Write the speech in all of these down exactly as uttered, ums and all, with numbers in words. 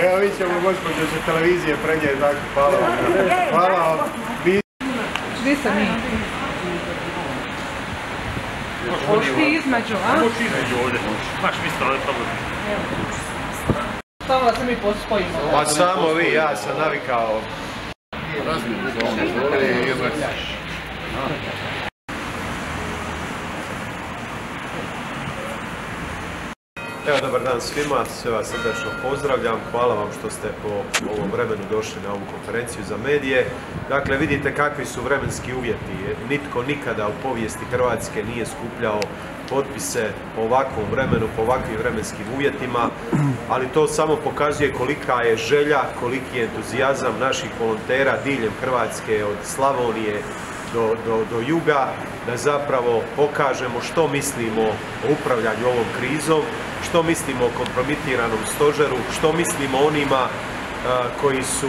Evo vi ćemo gospođo će televizije prenijeti, tako hvala vam. Hvala vam. Gdje sam mi? Moš ti između, a? Moš između ovdje, maš mi stalo je tamo. Samo da se mi pospojimo. Pa samo vi, ja sam navikao. Razmijem za ovom izvoli i obrcaš. Evo, dobar dan svima, sve vas srdečno pozdravljam, hvala vam što ste po ovom vremenu došli na ovu konferenciju za medije. Dakle, vidite kakvi su vremenski uvjeti. Nitko nikada u povijesti Hrvatske nije skupljao potpise po ovakvom vremenu, po ovakvim vremenskim uvjetima, ali to samo pokazuje kolika je želja, koliki je entuzijazam naših volontera diljem Hrvatske, od Slavonije Do, do, do juga, da zapravo pokažemo što mislimo o upravljanju ovom krizom, što mislimo o kompromitiranom stožeru, što mislimo o onima uh, koji su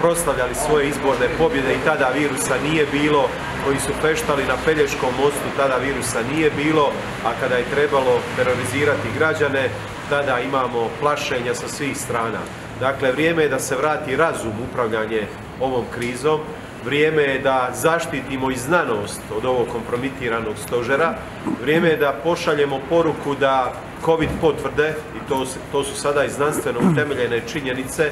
proslavljali svoje izborne pobjede i tada virusa nije bilo, koji su peštali na Pelješkom mostu, tada virusa nije bilo, a kada je trebalo terorizirati građane, tada imamo plašenja sa svih strana. Dakle, vrijeme je da se vrati razum upravljanje ovom krizom. Vrijeme je da zaštitimo i znanost od ovog kompromitiranog stožera. Vrijeme je da pošaljemo poruku da COVID potvrde, i to, to su sada i znanstveno utemeljene činjenice,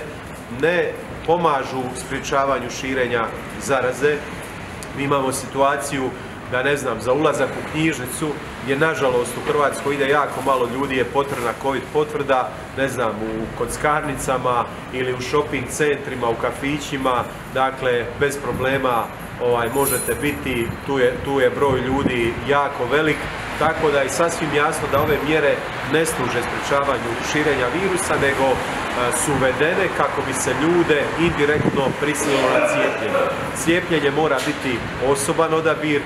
ne pomažu sprječavanju širenja zaraze. Mi imamo situaciju da, ne znam, za ulazak u knjižnicu, gdje nažalost u Hrvatskoj ide jako malo ljudi, je potrebna COVID potvrda, ne znam, u kockarnicama ili u shopping centrima, u kafićima, dakle, bez problema ovaj, možete biti, tu je, tu je broj ljudi jako velik, tako da je sasvim jasno da ove mjere ne služe sprječavanju širenja virusa, nego a, su uvedene kako bi se ljude indirektno prisililo na cijepljenje. Cijepljenje mora biti osoban odabir,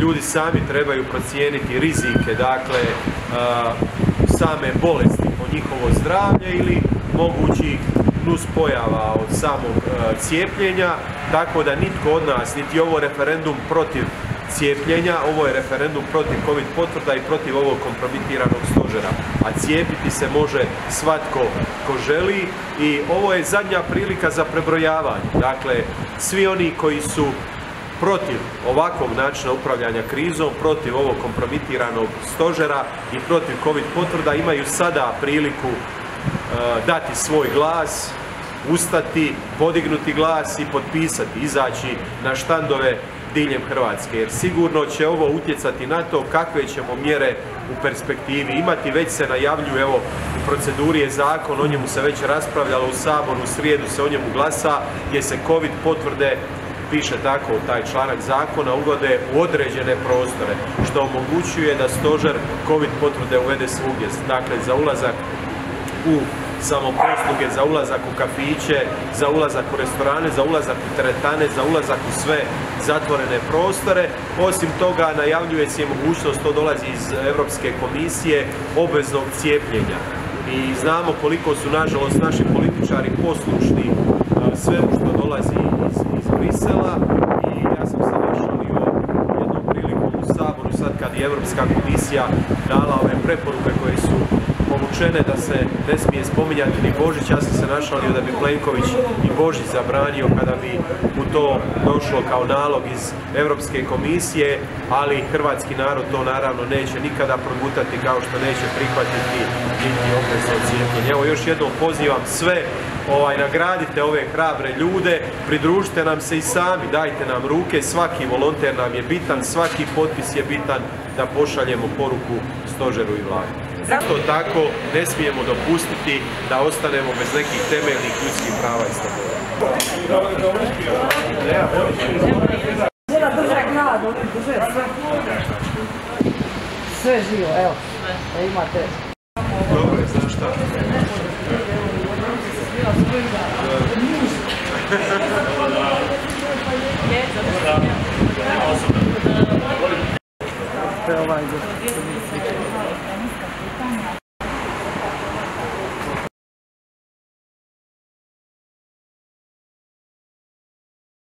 ljudi sami trebaju procijeniti rizike, dakle, a, same bolesti po njihovo zdravlje ili mogućih nuspojava od samog a, cijepljenja, tako da nitko od nas, niti ovo referendum protiv cijepljenja, ovo je referendum protiv COVID potvrda i protiv ovog kompromitiranog stožera. A cijepiti se može svatko ko želi i ovo je zadnja prilika za prebrojavanje. Dakle, svi oni koji su protiv ovakvog načina upravljanja krizom, protiv ovog kompromitiranog stožera i protiv COVID potvrda imaju sada priliku uh, dati svoj glas, ustati, podignuti glas i potpisati, izaći na štandove diljem Hrvatske, jer sigurno će ovo utjecati na to kakve ćemo mjere u perspektivi imati. Već se najavljuju, evo, u proceduri je zakon, o njemu se već raspravljalo u Saboru, u srijedu se o njemu glasa, gdje se COVID potvrde, piše tako taj članak zakona, uvode u određene prostore, što omogućuje da stožer COVID potvrde uvede svugdje, dakle za ulazak u samoposluge, za ulazak u kafiće, za ulazak u restorane, za ulazak u teretane, za ulazak u sve zatvorene prostore. Osim toga, najavljuje se mogućnost, to dolazi iz Europske komisije, obveznog cijepljenja. I znamo koliko su, nažalost, naši političari poslušni svemu što dolazi iz, iz Brisela. I ja sam se našalio jednom prilikom u Saboru, sad kad je Europska komisija dala ove preporuke koje su povučene, da se ne smije spominjati ni Božić, ja sam se našalio da bi Plenković i Božić zabranio kada bi u to došlo kao nalog iz Europske komisije, ali hrvatski narod to naravno neće nikada progutati, kao što neće prihvatiti niti obvezno cijepljenje. Evo, još jednom pozivam sve, ovaj, nagradite ove hrabre ljude, pridružite nam se i sami, dajte nam ruke, svaki volonter nam je bitan, svaki potpis je bitan da pošaljemo poruku stožeru i vladi. Zato tako ne smijemo dopustiti da ostanemo bez nekih temeljnih ljudskih prava i sloboda. Mora drže glad, drže sve. Sve živo, evo, da imate. Dobro je, znaš šta? Ovo je ovaj,